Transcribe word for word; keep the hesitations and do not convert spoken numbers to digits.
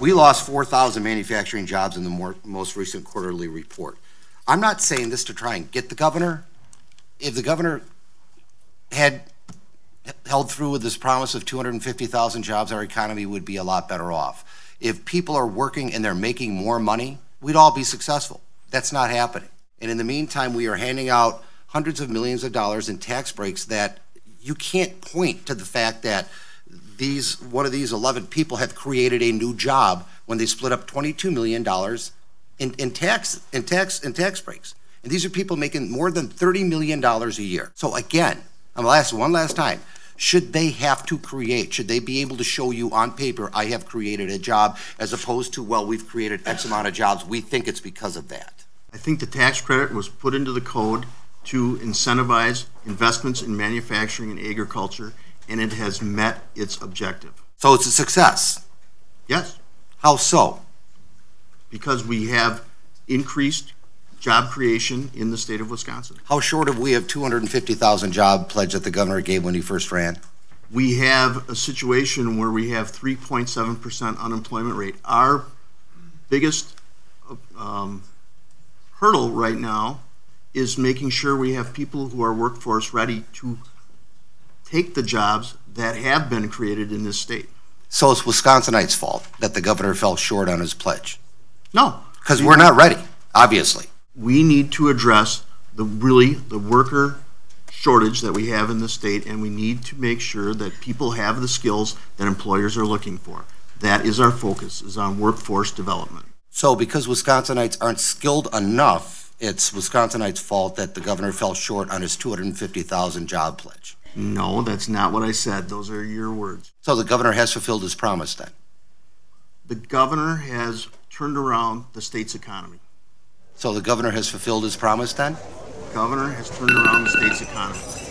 We lost four thousand manufacturing jobs in the more, most recent quarterly report. I'm not saying this to try and get the governor. If the governor had held through with his promise of two hundred fifty thousand jobs, our economy would be a lot better off. If people are working and they're making more money, we'd all be successful. That's not happening. And in the meantime, we are handing out hundreds of millions of dollars in tax breaks that you can't point to the fact that these one of these eleven people have created a new job when they split up twenty-two million dollars in, in, tax, in, tax, in tax breaks. And these are people making more than thirty million dollars a year. So again, I'm last, one last time, should they have to create, should they be able to show you on paper, I have created a job, as opposed to, well, we've created X amount of jobs, we think it's because of that. I think the tax credit was put into the code to incentivize investments in manufacturing and agriculture, and it has met its objective. So it's a success? Yes. How so? Because we have increased job creation in the state of Wisconsin. How short have we of two hundred fifty thousand job pledge that the governor gave when he first ran? We have a situation where we have three point seven percent unemployment rate. Our biggest um, hurdle right now is making sure we have people who are workforce ready to take the jobs that have been created in this state. So it's Wisconsinite's fault that the governor fell short on his pledge? No. Because we're not ready, obviously. We need to address the really the worker shortage that we have in the state, and we need to make sure that people have the skills that employers are looking for. That is our focus, is on workforce development. So because Wisconsinites aren't skilled enough, it's Wisconsinites' fault that the governor fell short on his two hundred fifty thousand job pledge? No, that's not what I said. Those are your words. So the governor has fulfilled his promise then? The governor has turned around the state's economy. So the governor has fulfilled his promise then? The governor has turned around the state's economy.